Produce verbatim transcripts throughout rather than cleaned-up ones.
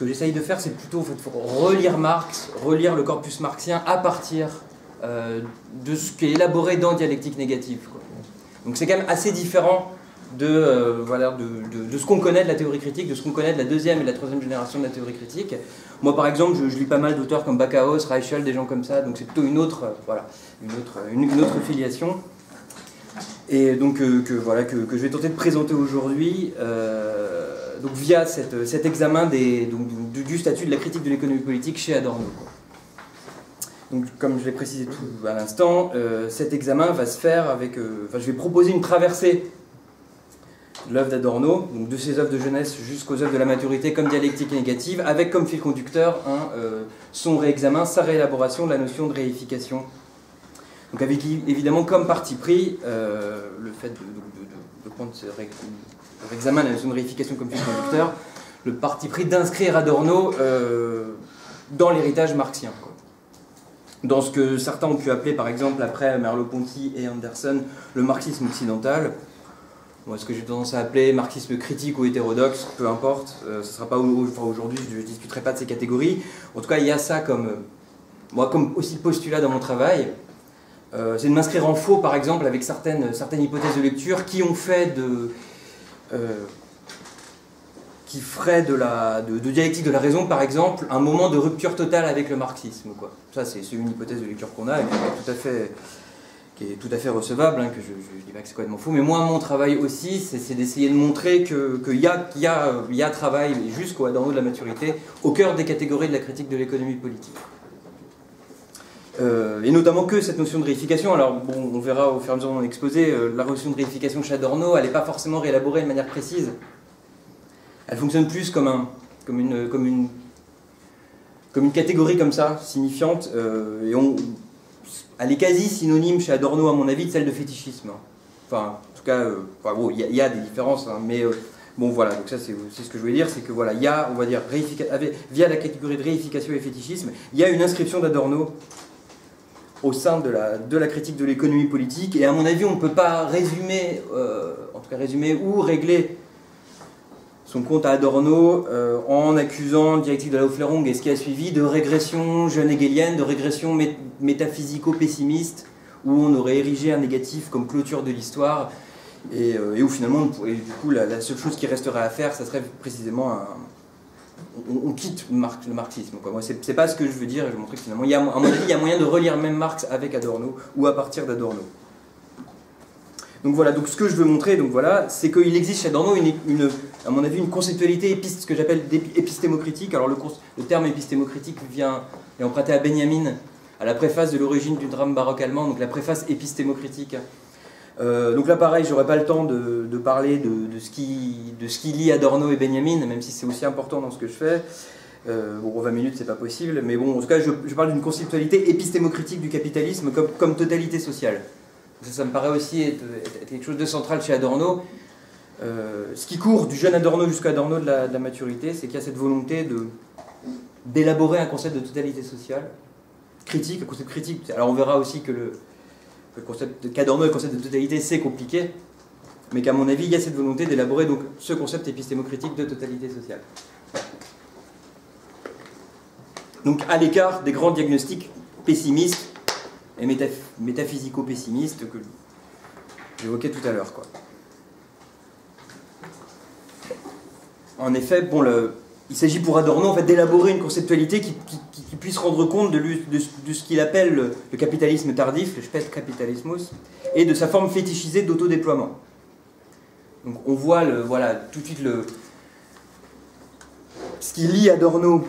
que j'essaye de faire, c'est plutôt en fait, relire Marx, relire le corpus marxien à partir euh, de ce qui est élaboré dans Dialectique négative, quoi. Donc c'est quand même assez différent de, euh, voilà, de, de, de ce qu'on connaît de la théorie critique, de ce qu'on connaît de la deuxième et de la troisième génération de la théorie critique. Moi par exemple, je, je lis pas mal d'auteurs comme Backhaus, Reichel, des gens comme ça, donc c'est plutôt une autre, euh, voilà, une autre, une, une autre filiation. Et donc euh, que, voilà, que, que je vais tenter de présenter aujourd'hui euh, donc via cette, cet examen des, donc, du, du statut de la critique de l'économie politique chez Adorno, quoi. Donc, comme je l'ai précisé tout à l'instant, euh, cet examen va se faire avec... Euh, enfin, je vais proposer une traversée de l'œuvre d'Adorno, donc de ses œuvres de jeunesse jusqu'aux œuvres de la maturité comme dialectique négative, avec comme fil conducteur hein, euh, son réexamen, sa réélaboration de la notion de réification. Donc avec évidemment comme parti pris euh, le fait de, de, de, de prendre ce ré réexamen, la notion de réification comme fil conducteur, le parti pris d'inscrire Adorno euh, dans l'héritage marxien, quoi. Dans ce que certains ont pu appeler, par exemple, après Merleau-Ponty et Anderson, le marxisme occidental. Bon, est-ce que j'ai tendance à appeler marxisme critique ou hétérodoxe? Peu importe, euh, ce sera pas au, enfin, aujourd'hui, je ne discuterai pas de ces catégories. En tout cas, il y a ça comme, euh, moi, comme aussi postulat dans mon travail. Euh, c'est de m'inscrire en faux, par exemple, avec certaines, certaines hypothèses de lecture qui ont fait de... Euh, qui ferait de, la, de, de dialectique de la raison, par exemple, un moment de rupture totale avec le marxisme, quoi. Ça, c'est une hypothèse de lecture qu'on a, et qui est tout à fait, qui est tout à fait recevable, hein, que je ne dis pas que c'est complètement faux, mais moi, mon travail aussi, c'est d'essayer de montrer qu'il que y, a, y, a, y a travail, jusqu'au Adorno de la maturité, au cœur des catégories de la critique de l'économie politique. Euh, et notamment que cette notion de réification, alors bon, on verra au fur et à mesure de mon exposé, euh, la notion de réification chez Adorno, elle n'est pas forcément réélaborée de manière précise. Elle fonctionne plus comme, un, comme, une, comme, une, comme une catégorie comme ça, signifiante, euh, et on, elle est quasi synonyme chez Adorno, à mon avis, de celle de fétichisme. Enfin, en tout cas, euh, il enfin, bon, y, y a des différences, hein, mais euh, bon, voilà, donc ça c'est ce que je voulais dire, c'est que voilà, il y a, on va dire, avec, via la catégorie de réification et fétichisme, il y a une inscription d'Adorno au sein de la, de la critique de l'économie politique, et à mon avis, on ne peut pas résumer, euh, en tout cas résumer ou régler son compte à Adorno euh, en accusant le dialectique de la Aufklärung et ce qui a suivi de régression jeune hegelienne, de régression mé métaphysico-pessimiste, où on aurait érigé un négatif comme clôture de l'histoire, et, euh, et où finalement, et du coup, la, la seule chose qui resterait à faire, ça serait précisément un... On, on quitte Marx, le marxisme, quoi. C'est pas ce que je veux dire, je vais montrer que finalement, il y a, à mon avis, il y a moyen de relire même Marx avec Adorno, ou à partir d'Adorno. Donc voilà, donc ce que je veux montrer, donc voilà, c'est qu'il existe chez Adorno, une, une, à mon avis, une conceptualité, épiste, ce que j'appelle épistémocritique. Alors le, le terme épistémocritique vient, est emprunté à Benjamin, à la préface de l'origine du drame baroque allemand, donc la préface épistémocritique. Euh, donc là, pareil, j'aurais pas le temps de, de parler de, de ce qui, de ce qui lie Adorno et Benjamin, même si c'est aussi important dans ce que je fais. Euh, bon, vingt minutes, c'est pas possible, mais bon, en tout cas, je, je parle d'une conceptualité épistémocritique du capitalisme comme, comme totalité sociale. Ça, ça me paraît aussi être, être quelque chose de central chez Adorno. Euh, ce qui court du jeune Adorno jusqu'à Adorno de la, de la maturité, c'est qu'il y a cette volonté d'élaborer un concept de totalité sociale, critique, un concept critique. Alors on verra aussi que le, le concept qu'Adorno et le concept de totalité, c'est compliqué, mais qu'à mon avis, il y a cette volonté d'élaborer donc ce concept épistémocritique de totalité sociale. Donc à l'écart des grands diagnostics pessimistes et métaphysico-pessimiste que j'évoquais tout à l'heure, quoi. En effet, bon, le, il s'agit pour Adorno en fait, d'élaborer une conceptualité qui, qui, qui puisse rendre compte de, lui, de, de ce qu'il appelle le, le capitalisme tardif, le Spätkapitalismus, et de sa forme fétichisée d'autodéploiement. Donc on voit le, voilà, tout de suite le, ce qui lie Adorno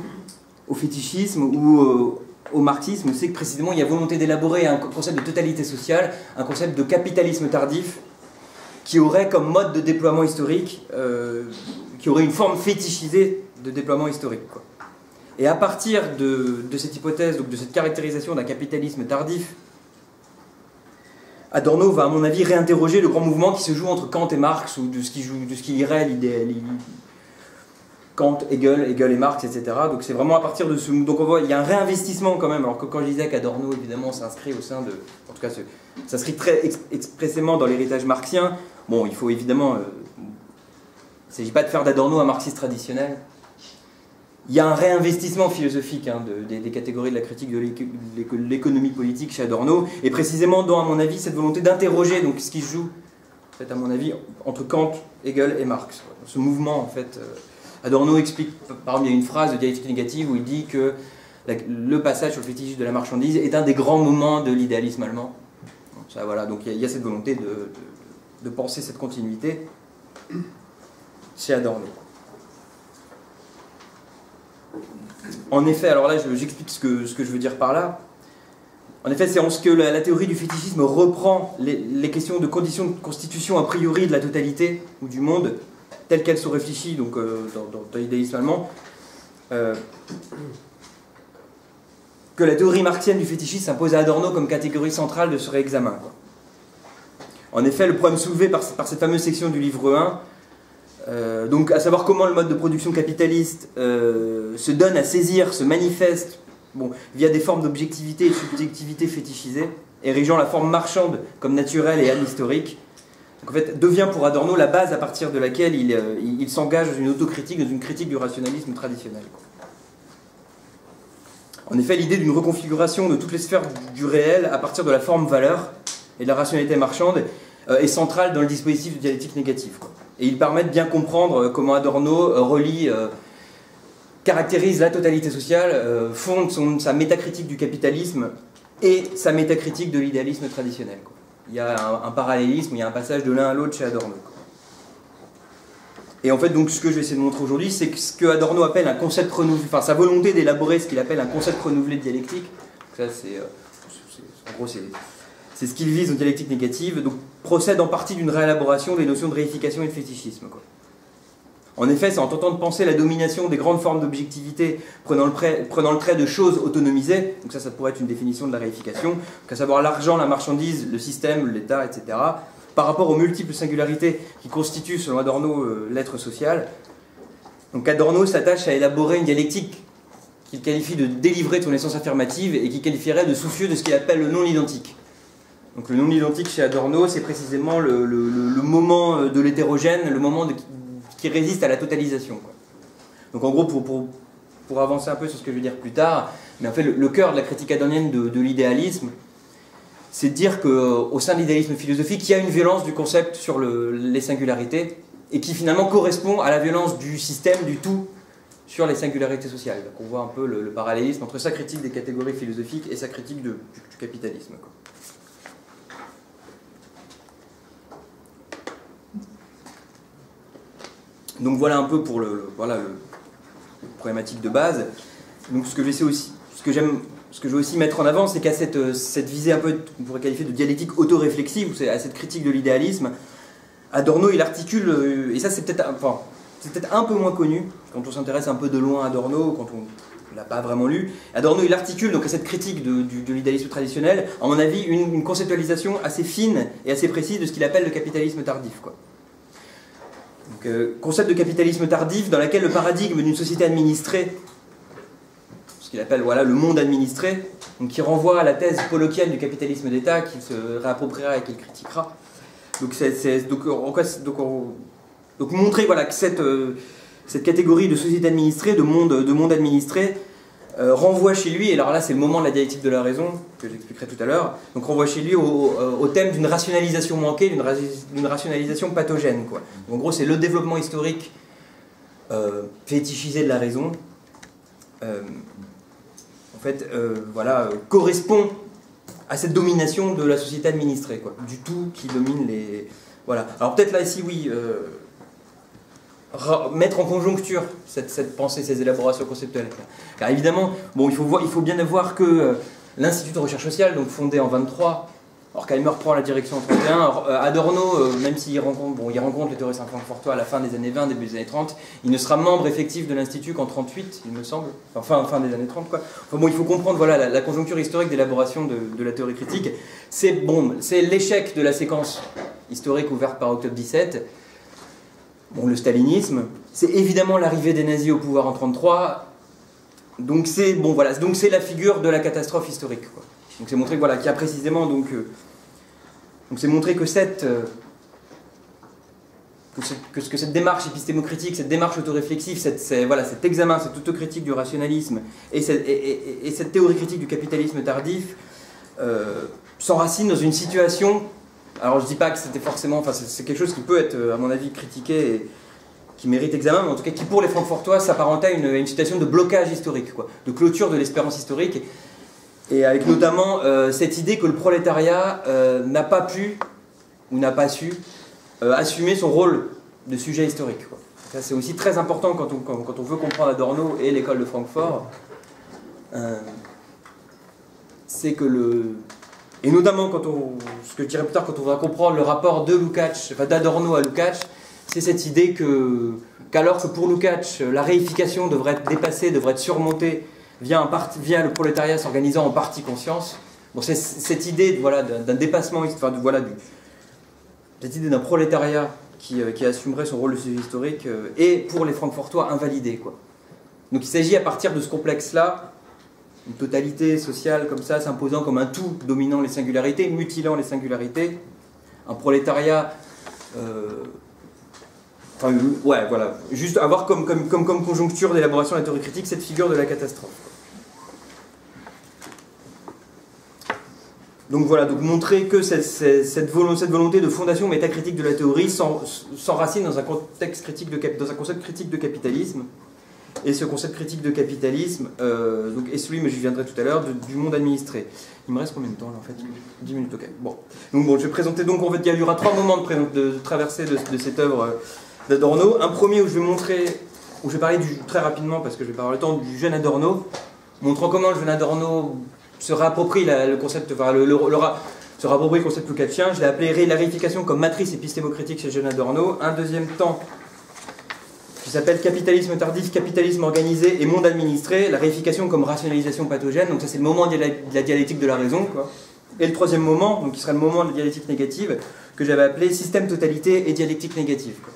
au fétichisme ou euh, au marxisme, c'est que précisément il y a volonté d'élaborer un concept de totalité sociale, un concept de capitalisme tardif, qui aurait comme mode de déploiement historique, euh, qui aurait une forme fétichisée de déploiement historique, quoi. Et à partir de, de cette hypothèse, donc de cette caractérisation d'un capitalisme tardif, Adorno va à mon avis réinterroger le grand mouvement qui se joue entre Kant et Marx, ou de ce qui, joue, de ce qui irait l'idée... Kant, Hegel, Hegel et Marx, et cetera. Donc c'est vraiment à partir de ce... Donc on voit, il y a un réinvestissement quand même, alors que quand je disais qu'Adorno, évidemment, s'inscrit au sein de... En tout cas, s'inscrit très ex expressément dans l'héritage marxien. Bon, il faut évidemment... Euh... Il ne s'agit pas de faire d'Adorno un marxiste traditionnel. Il y a un réinvestissement philosophique hein, de, des, des catégories de la critique de l'économie politique chez Adorno, et précisément dans, à mon avis, cette volonté d'interroger donc ce qui se joue, en fait, à mon avis, entre Kant, Hegel et Marx. Ce mouvement, en fait, Adorno explique parmi une phrase de Dialectique négative où il dit que la, le passage sur le fétichisme de la marchandise est un des grands moments de l'idéalisme allemand. Donc, ça, voilà, donc il y, y a cette volonté de, de, de penser cette continuité chez Adorno. En effet, alors là j'explique ce que, ce que je veux dire par là. En effet, c'est en ce que la, la théorie du fétichisme reprend les, les questions de conditions de constitution a priori de la totalité ou du monde, telles qu'elles sont réfléchies donc, euh, dans, dans, dans l'idéalisme allemand, euh, que la théorie marxienne du fétichisme s'impose à Adorno comme catégorie centrale de ce réexamen. Quoi. En effet, le problème soulevé par, par cette fameuse section du livre un, Euh, donc à savoir comment le mode de production capitaliste euh, se donne à saisir, se manifeste bon, via des formes d'objectivité et de subjectivité fétichisées, érigeant la forme marchande comme naturelle et anhistorique, donc, en fait, devient pour Adorno la base à partir de laquelle il, euh, il, il s'engage dans une autocritique, dans une critique du rationalisme traditionnel. Quoi. En effet, l'idée d'une reconfiguration de toutes les sphères du, du réel à partir de la forme valeur et de la rationalité marchande euh, est centrale dans le dispositif de dialectique négative. Quoi. Et ils permettent de bien comprendre comment Adorno relie, euh, caractérise la totalité sociale, euh, fonde son, sa métacritique du capitalisme et sa métacritique de l'idéalisme traditionnel. Quoi. Il y a un, un parallélisme, il y a un passage de l'un à l'autre chez Adorno. Quoi. Et en fait, donc, ce que je vais essayer de montrer aujourd'hui, c'est que ce que Adorno appelle un concept renouvelé, enfin sa volonté d'élaborer ce qu'il appelle un concept renouvelé de dialectique. Ça, c'est, euh, en gros, c'est... C'est ce qu'il vise aux dialectiques négatives, donc procède en partie d'une réélaboration des notions de réification et de fétichisme. Quoi. En effet, c'est en tentant de penser la domination des grandes formes d'objectivité, prenant, prenant le trait de choses autonomisées, donc ça, ça pourrait être une définition de la réification, à savoir l'argent, la marchandise, le système, l'État, et cetera, par rapport aux multiples singularités qui constituent, selon Adorno, euh, l'être social. Donc Adorno s'attache à élaborer une dialectique qu'il qualifie de délivrée de son essence affirmative et qu'il qualifierait de soucieux de ce qu'il appelle le non-identique. Donc le non-identique chez Adorno, c'est précisément le, le, le moment de l'hétérogène, le moment de, qui résiste à la totalisation. Quoi. Donc en gros, pour, pour, pour avancer un peu sur ce que je vais dire plus tard, mais en fait le, le cœur de la critique adornienne de, de l'idéalisme, c'est de dire qu'au sein de l'idéalisme philosophique, il y a une violence du concept sur le, les singularités, et qui finalement correspond à la violence du système, du tout, sur les singularités sociales. Donc on voit un peu le, le parallélisme entre sa critique des catégories philosophiques et sa critique de, du, du capitalisme. Quoi. Donc voilà un peu pour le, le voilà le, le problématique de base. Donc ce que j'essaie aussi, ce que j'aime, ce que je veux aussi mettre en avant, c'est qu'à cette cette visée un peu qu'on pourrait qualifier de dialectique autoréflexive, ou à cette critique de l'idéalisme, Adorno il articule, et ça c'est peut-être enfin c'est peut-être un peu moins connu quand on s'intéresse un peu de loin à Adorno, quand on l'a pas vraiment lu. Adorno il articule donc à cette critique de, de, de l'idéalisme traditionnel, à mon avis une, une conceptualisation assez fine et assez précise de ce qu'il appelle le capitalisme tardif, quoi. Donc, euh, concept de capitalisme tardif dans lequel le paradigme d'une société administrée, ce qu'il appelle voilà, le monde administré, donc qui renvoie à la thèse pollockienne du capitalisme d'État qu'il se réappropriera et qu'il critiquera. Donc, c'est, c'est, donc, on, donc, on, donc montrer voilà, que cette, euh, cette catégorie de société administrée, de monde, de monde administré, euh, renvoie chez lui, et alors là c'est le moment de la dialectique de la raison, que j'expliquerai tout à l'heure, donc renvoie chez lui au, au, au thème d'une rationalisation manquée, d'une ra rationalisation pathogène. Quoi. Donc, en gros c'est le développement historique euh, fétichisé de la raison, euh, en fait, euh, voilà, euh, correspond à cette domination de la société administrée, quoi, du tout qui domine les... Voilà. Alors peut-être là ici, oui... Euh, mettre en conjoncture cette, cette pensée, ces élaborations conceptuelles. Car évidemment, bon, il, faut voir, il faut bien avoir que euh, l'Institut de recherche sociale, donc fondé en vingt-trois, Horkheimer prend la direction en trente et un, or, euh, Adorno, euh, même s'il rencontre, bon, il rencontre les théoriciens francfortois à la fin des années vingt, début des années trente, il ne sera membre effectif de l'Institut qu'en trente-huit, il me semble, enfin fin des années trente, quoi. Enfin, bon, il faut comprendre voilà, la, la conjoncture historique d'élaboration de, de la théorie critique. C'est bon, c'est l'échec de la séquence historique ouverte par octobre dix-sept, Bon, le stalinisme, c'est évidemment l'arrivée des nazis au pouvoir en trente-trois, donc c'est bon, voilà, donc c'est la figure de la catastrophe historique. Quoi. Donc c'est montré voilà, qu'il y a précisément donc, euh, donc c'est montré que cette euh, que, ce, que, que cette démarche épistémocritique, cette démarche autoréflexive, cette, cette, voilà, cet examen, cette autocritique du rationalisme et cette, et, et, et cette théorie critique du capitalisme tardif euh, s'enracine dans une situation. Alors je dis pas que c'était forcément, enfin c'est quelque chose qui peut être à mon avis critiqué et qui mérite examen, mais en tout cas qui pour les Francfortois s'apparentait à une, une situation de blocage historique, quoi, de clôture de l'espérance historique, et avec notamment euh, cette idée que le prolétariat euh, n'a pas pu ou n'a pas su euh, assumer son rôle de sujet historique, quoi. Ça c'est aussi très important quand on, quand, quand on veut comprendre Adorno et l'école de Francfort, euh, c'est que le... Et notamment, quand on, ce que je dirais plus tard, quand on va comprendre le rapport de Lukács, enfin d'Adorno à Lukács, c'est cette idée que, qu'alors que pour Lukács, la réification devrait être dépassée, devrait être surmontée via, un part, via le prolétariat s'organisant en partie conscience, bon, c'est cette idée voilà, d'un dépassement, enfin, de, voilà, du, cette idée d'un prolétariat qui, euh, qui assumerait son rôle de sujet historique euh, et pour les Francfortois invalidé, quoi. Donc il s'agit à partir de ce complexe-là, une totalité sociale comme ça, s'imposant comme un tout, dominant les singularités, mutilant les singularités, un prolétariat... Euh, enfin, ouais, voilà, juste avoir comme, comme, comme, comme conjoncture d'élaboration de la théorie critique cette figure de la catastrophe. Donc voilà, donc montrer que cette, cette, cette volonté de fondation métacritique de la théorie s'enracine dans un contexte critique de, dans un concept critique de capitalisme. Et ce concept critique de capitalisme euh, donc, est celui, mais je viendrai tout à l'heure, du monde administré. Il me reste combien de temps là en fait? dix minutes, ok. Bon. Donc bon, je vais présenter, donc en fait, il y aura trois moments de, de, de traversée de, de cette œuvre euh, d'Adorno. Un premier où je vais montrer, où je vais parler du, très rapidement parce que je vais pas avoir le temps, du jeune Adorno, montrant comment le jeune Adorno se réapproprie la, le concept, enfin le, le, le, le, se réapproprie le concept lucatien. Je l'ai appelé la réification comme matrice épistémocritique chez le jeune Adorno. Un deuxième temps, qui s'appelle Capitalisme tardif, capitalisme organisé et monde administré, la réification comme rationalisation pathogène, donc ça c'est le moment de la dialectique de la raison, quoi. Et le troisième moment, donc qui sera le moment de la dialectique négative, que j'avais appelé système totalité et dialectique négative, quoi.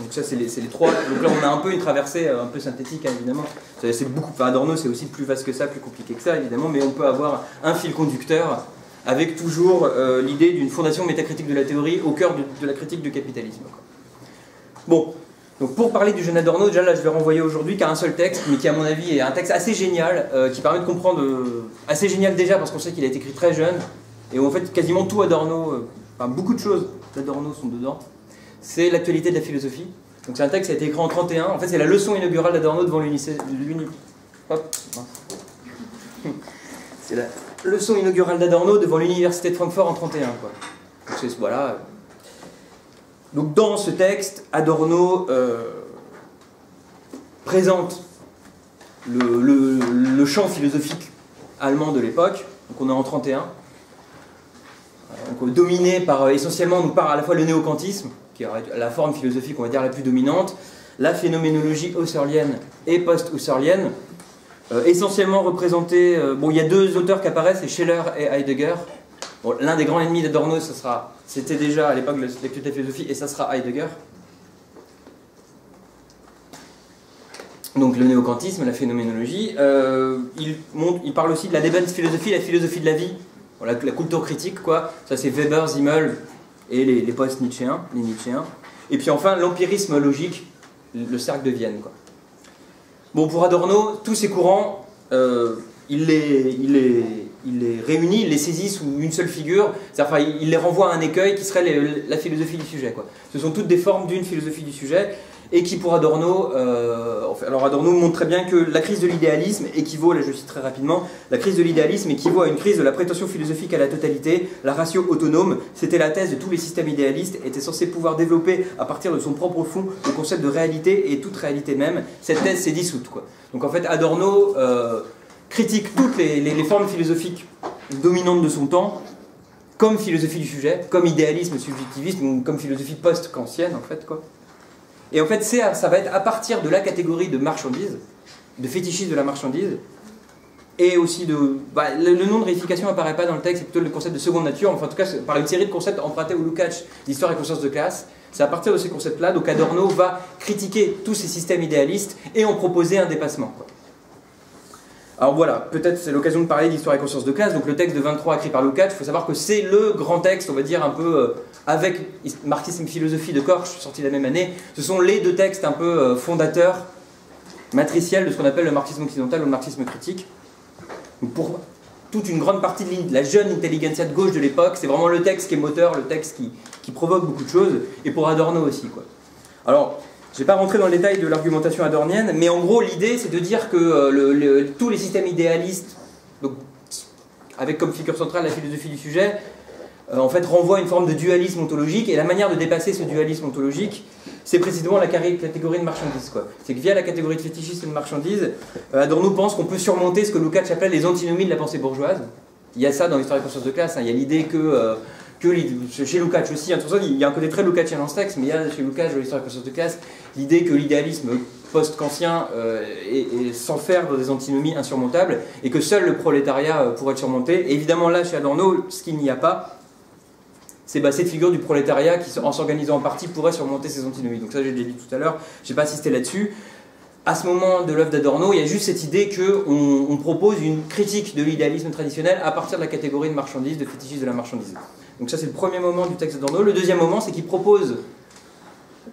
Donc ça c'est les, les trois, donc là on a un peu une traversée un peu synthétique, hein, évidemment, c'est beaucoup, enfin Adorno c'est aussi plus vaste que ça, plus compliqué que ça évidemment, mais on peut avoir un fil conducteur avec toujours euh, l'idée d'une fondation métacritique de la théorie au cœur de, de la critique du capitalisme, quoi. Bon. Donc pour parler du jeune Adorno, déjà là je vais renvoyer aujourd'hui qu'à un seul texte, mais qui à mon avis est un texte assez génial, euh, qui permet de comprendre, euh, assez génial déjà parce qu'on sait qu'il a été écrit très jeune, et en fait quasiment tout Adorno, euh, enfin beaucoup de choses d'Adorno sont dedans, c'est l'actualité de la philosophie. Donc c'est un texte qui a été écrit en mille neuf cent trente et un, en fait c'est la leçon inaugurale d'Adorno devant l'université... C'est la leçon inaugurale d'Adorno devant l'université de Francfort en mille neuf cent trente et un, quoi. Donc c'est, voilà... Donc dans ce texte, Adorno euh, présente le, le, le champ philosophique allemand de l'époque, donc on est en mille neuf cent trente et un, donc dominé par, essentiellement donc par à la fois le néo-kantisme, qui est la forme philosophique on va dire la plus dominante, la phénoménologie husserlienne et post-husserlienne, euh, essentiellement représentée, euh, bon il y a deux auteurs qui apparaissent, c'est Scheler et Heidegger. Bon, l'un des grands ennemis d'Adorno, ça sera, c'était déjà à l'époque l'actualité de la philosophie, et ça sera Heidegger. Donc le néo-kantisme, la phénoménologie. Euh, il, monte, il parle aussi de la Lebensphilosophie, la philosophie de la vie, bon, la, la culture critique, quoi. Ça c'est Weber, Simmel et les, les post-Nietzschéens, les Nietzschéens. Et puis enfin l'empirisme logique, le cercle de Vienne, quoi. Bon, pour Adorno, tous ces courants, euh, il les, il les Il les réunit, il les saisit sous une seule figure, enfin, il les renvoie à un écueil qui serait les, la philosophie du sujet, quoi. Ce sont toutes des formes d'une philosophie du sujet, et qui pour Adorno, euh, alors Adorno montre très bien que la crise de l'idéalisme équivaut, là je cite très rapidement, la crise de l'idéalisme équivaut à une crise de la prétention philosophique à la totalité, la ratio autonome, c'était la thèse de tous les systèmes idéalistes, était censée pouvoir développer à partir de son propre fond le concept de réalité et toute réalité même, cette thèse s'est dissoute, quoi. Donc en fait Adorno... Euh, critique toutes les, les, les formes philosophiques dominantes de son temps, comme philosophie du sujet, comme idéalisme, subjectivisme, ou comme philosophie post-kantienne, en fait, quoi. Et en fait, ça, ça va être à partir de la catégorie de marchandise, de fétichisme de la marchandise, et aussi de... Bah, le, le nom de réification apparaît pas dans le texte, c'est plutôt le concept de seconde nature, enfin, en tout cas, par une série de concepts empruntés au Lukács, l'histoire et conscience de classe. C'est à partir de ces concepts-là, donc Adorno va critiquer tous ces systèmes idéalistes et en proposer un dépassement, quoi. Alors voilà, peut-être c'est l'occasion de parler d'histoire et conscience de classe. Donc le texte de vingt-trois écrit par Lukács, il faut savoir que c'est le grand texte, on va dire un peu, euh, avec Marxisme et philosophie de Korsch, sorti la même année. Ce sont les deux textes un peu euh, fondateurs, matriciels de ce qu'on appelle le marxisme occidental ou le marxisme critique. Donc pour toute une grande partie de la jeune intelligentsia de gauche de l'époque, c'est vraiment le texte qui est moteur, le texte qui, qui provoque beaucoup de choses, et pour Adorno aussi, quoi. Alors, je ne vais pas rentrer dans le détail de l'argumentation adornienne, mais en gros, l'idée, c'est de dire que euh, le, le, tous les systèmes idéalistes, donc, avec comme figure centrale la philosophie du sujet, euh, en fait, renvoient à une forme de dualisme ontologique, et la manière de dépasser ce dualisme ontologique, c'est précisément la catégorie de marchandise, quoi. C'est que via la catégorie de fétichisme et de marchandise, euh, Adorno pense qu'on peut surmonter ce que Lukács appelle les antinomies de la pensée bourgeoise. Il y a ça dans l'histoire de conscience de classe, hein, il y a l'idée que... Euh, que chez Lukács aussi, hein, il y a un côté très Lukácsien dans ce texte, mais il y a chez Lukács, dans l'histoire de la conscience de classe, l'idée que l'idéalisme post-kantien euh, est, est s'enferme dans des antinomies insurmontables, et que seul le prolétariat euh, pourrait le surmonter. Et évidemment là, chez Adorno, ce qu'il n'y a pas, c'est bah, cette figure du prolétariat qui, en s'organisant en partie, pourrait surmonter ces antinomies. Donc ça, j'ai déjà dit tout à l'heure, je n'ai pas insisté là-dessus. À ce moment de l'œuvre d'Adorno, il y a juste cette idée qu'on on propose une critique de l'idéalisme traditionnel à partir de la catégorie de marchandise, de fétichisme de la marchandise. Donc ça, c'est le premier moment du texte d'Adorno. Le deuxième moment, c'est qu'il propose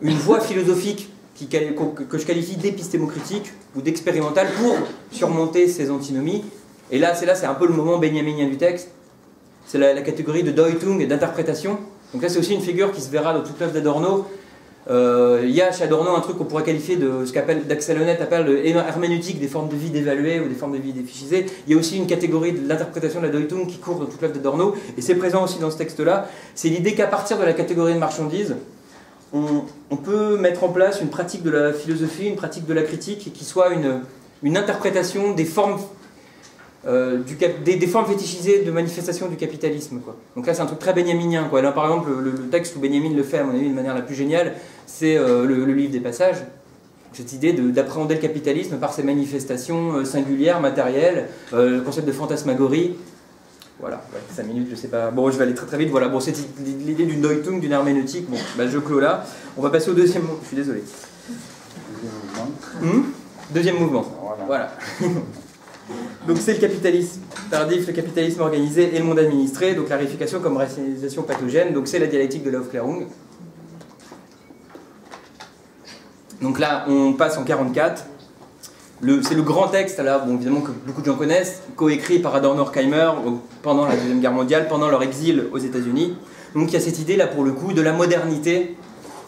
une voie philosophique qui, que je qualifie d'épistémocritique ou d'expérimentale pour surmonter ces antinomies. Et là, c'est là, c'est un peu le moment benjaminien du texte. C'est la, la catégorie de Deutung et d'interprétation. Donc là, c'est aussi une figure qui se verra dans toute l'œuvre d'Adorno. Euh, il y a chez Adorno un truc qu'on pourrait qualifier de ce qu'Axel Honneth appelle l'herméneutique des formes de vie dévaluées ou des formes de vie défichisées. Il y a aussi une catégorie de l'interprétation de la Deutung qui court dans toute l'œuvre d'Adorno, et c'est présent aussi dans ce texte-là. C'est l'idée qu'à partir de la catégorie de marchandises, on, on peut mettre en place une pratique de la philosophie, une pratique de la critique, qui soit une, une interprétation des formes, euh, du cap, des, des formes fétichisées de manifestation du capitalisme, quoi. Donc là, c'est un truc très benjaminien, quoi. Là, par exemple, le, le texte où Benjamin le fait, à mon avis, de manière la plus géniale, c'est euh, le, le livre des passages, cette idée d'appréhender le capitalisme par ses manifestations euh, singulières, matérielles, euh, le concept de fantasmagorie. Voilà, ouais, cinq minutes, je sais pas. Bon, je vais aller très très vite. Voilà, bon, c'est l'idée d'une Deutung, d'une herméneutique. Bon, bah, je clôt là. On va passer au deuxième mouvement. Je suis désolé. Deuxième mouvement. Mmh deuxième mouvement. Voilà. voilà. Donc c'est le capitalisme tardif, le capitalisme organisé et le monde administré. Donc clarification comme rationalisation pathogène. Donc c'est la dialectique de l'Aufklärung. Donc là, on passe en quarante-quatre. C'est le grand texte, là, bon, évidemment, que beaucoup de gens connaissent, coécrit par Adorno et Horkheimer pendant la Deuxième Guerre mondiale, pendant leur exil aux États-Unis. Donc il y a cette idée, là, pour le coup, de la modernité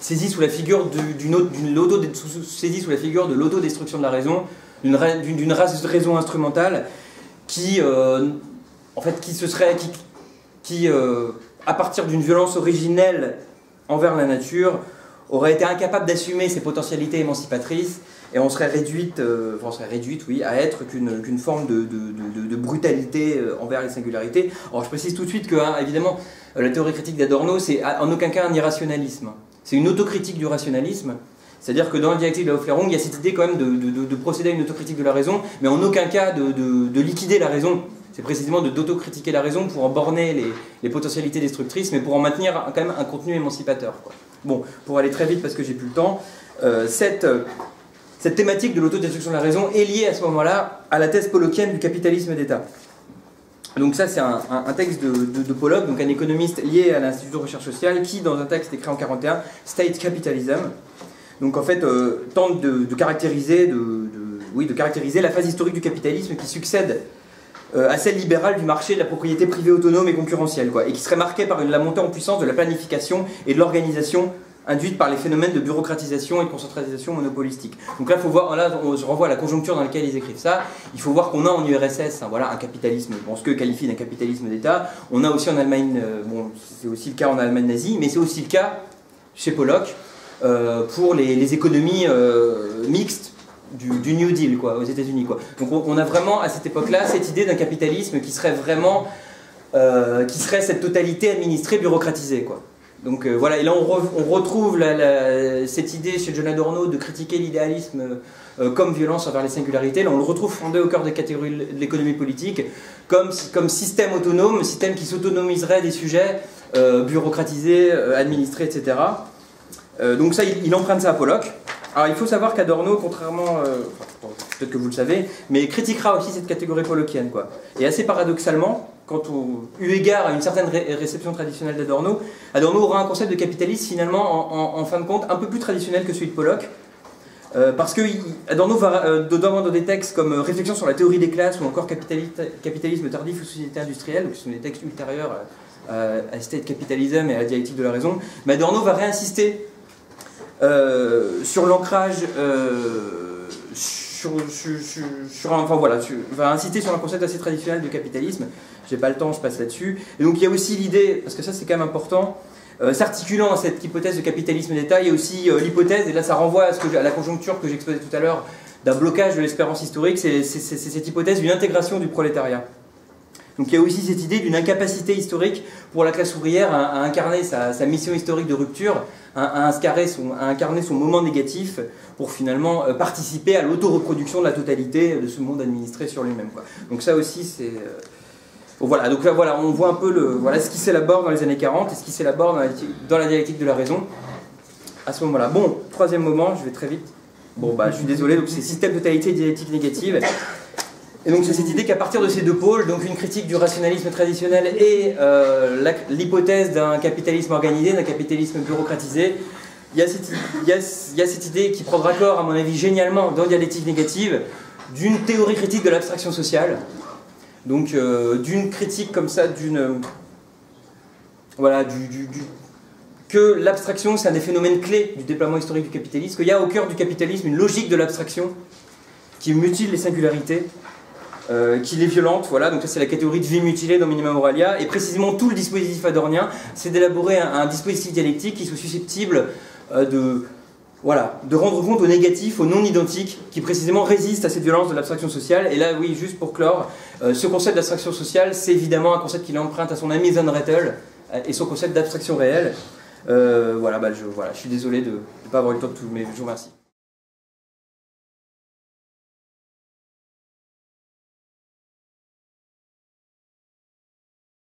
saisie sous la figure de, d'une autre, d'une auto, sous, saisie sous la figure de l'autodestruction de la raison, d'une raison instrumentale qui, euh, en fait, qui se serait, qui, qui euh, à partir d'une violence originelle envers la nature, aurait été incapable d'assumer ses potentialités émancipatrices, et on serait réduite, euh, on serait réduite oui, à être qu'une qu'une forme de, de, de, de brutalité envers les singularités. Alors je précise tout de suite que, hein, évidemment, la théorie critique d'Adorno, c'est en aucun cas un irrationalisme. C'est une autocritique du rationalisme, c'est-à-dire que dans la dialectique de l'Aufklärung, il y a cette idée quand même de, de, de, de procéder à une autocritique de la raison, mais en aucun cas de, de, de liquider la raison. C'est précisément d'autocritiquer la raison pour en borner les, les potentialités destructrices, mais pour en maintenir quand même un contenu émancipateur, quoi. Bon, pour aller très vite parce que j'ai plus le temps, euh, cette, euh, cette thématique de l'autodestruction de la raison est liée à ce moment-là à la thèse pollockienne du capitalisme d'État. Donc ça, c'est un, un, un texte de, de, de Pollock, donc un économiste lié à l'Institut de recherche sociale, qui, dans un texte écrit en mille neuf cent quarante et un, « State Capitalism », donc en fait, euh, tente de, de, caractériser, de, de, oui, de caractériser la phase historique du capitalisme qui succède Euh, à celle libérale du marché de la propriété privée autonome et concurrentielle, quoi, et qui serait marquée par une, la montée en puissance de la planification et de l'organisation induite par les phénomènes de bureaucratisation et de concentration monopolistique. Donc là, faut voir, là on, je renvoie à la conjoncture dans laquelle ils écrivent ça. Il faut voir qu'on a en U R S S, hein, voilà, un capitalisme, bon, ce que qualifie d'un capitalisme d'État. On a aussi en Allemagne, euh, bon, c'est aussi le cas en Allemagne nazie, mais c'est aussi le cas chez Pollock euh, pour les, les économies euh, mixtes. Du, du New Deal, quoi, aux États-Unis, quoi. Donc on, on a vraiment à cette époque-là cette idée d'un capitalisme qui serait vraiment, euh, qui serait cette totalité administrée, bureaucratisée, quoi. Donc euh, voilà, et là on, re, on retrouve la, la, cette idée chez John Adorno de critiquer l'idéalisme euh, comme violence envers les singularités. Là on le retrouve fondé au cœur des catégories de l'économie politique, comme, comme système autonome, système qui s'autonomiserait des sujets euh, bureaucratisés, euh, administrés, et cetera. Euh, donc ça, il, il emprunte ça à Pollock. Alors il faut savoir qu'Adorno, contrairement, euh, bon, peut-être que vous le savez, mais critiquera aussi cette catégorie pollockienne, quoi. Et assez paradoxalement, quand on, eu égard à une certaine ré réception traditionnelle d'Adorno, Adorno aura un concept de capitalisme finalement en, en, en fin de compte un peu plus traditionnel que celui de Pollock, euh, parce que il, Adorno va euh, notamment dans des textes comme euh, Réflexion sur la théorie des classes ou encore Capitalisme tardif ou Société industrielle, qui sont des textes ultérieurs euh, à State Capitalism et à la Dialectique de la raison, mais Adorno va réinsister euh, sur l'ancrage euh, Sur, sur, sur, sur un, enfin voilà, sur, va insister sur un concept assez traditionnel de capitalisme. J'ai pas le temps, je passe là-dessus. Et donc il y a aussi l'idée, parce que ça c'est quand même important, euh, s'articulant à cette hypothèse de capitalisme d'État, il y a aussi euh, l'hypothèse, et là ça renvoie à, ce que à la conjoncture que j'exposais tout à l'heure, d'un blocage de l'espérance historique, c'est cette hypothèse d'une intégration du prolétariat. Donc il y a aussi cette idée d'une incapacité historique pour la classe ouvrière à, à incarner sa, sa mission historique de rupture, à, à, incarner son, à incarner son moment négatif pour finalement euh, participer à l'autoreproduction de la totalité de ce monde administré sur lui-même, quoi. Donc ça aussi c'est... Euh... Bon, voilà, donc là voilà, on voit un peu le, voilà, ce qui s'élabore dans les années quarante et ce qui s'élabore dans, dans la dialectique de la raison à ce moment-là. Bon, troisième moment, je vais très vite. Bon bah je suis désolé, donc c'est système totalité et dialectique négative. Et donc c'est cette idée qu'à partir de ces deux pôles, donc une critique du rationalisme traditionnel et euh, l'hypothèse d'un capitalisme organisé, d'un capitalisme bureaucratisé, il y, a cette, il, y a, il y a cette idée qui prendra corps, à mon avis, génialement dans Dialectique négative, d'une théorie critique de l'abstraction sociale, donc euh, d'une critique comme ça, d'une... Euh, voilà, du... du, du que l'abstraction, c'est un des phénomènes clés du déploiement historique du capitalisme, qu'il y a au cœur du capitalisme une logique de l'abstraction qui mutile les singularités, Euh, qu'il est violente, voilà, donc ça c'est la catégorie de vie mutilée dans Minima Moralia, et précisément tout le dispositif adornien, c'est d'élaborer un, un dispositif dialectique qui soit susceptible euh, de, voilà, de rendre compte au négatif, au non-identique, qui précisément résiste à cette violence de l'abstraction sociale. Et là, oui, juste pour clore, euh, ce concept d'abstraction sociale, c'est évidemment un concept qu'il emprunte à son ami Zan Rettel, euh, et son concept d'abstraction réelle. Euh, voilà, bah, je, voilà, je suis désolé de ne pas avoir eu le temps de tout, mais je vous remercie.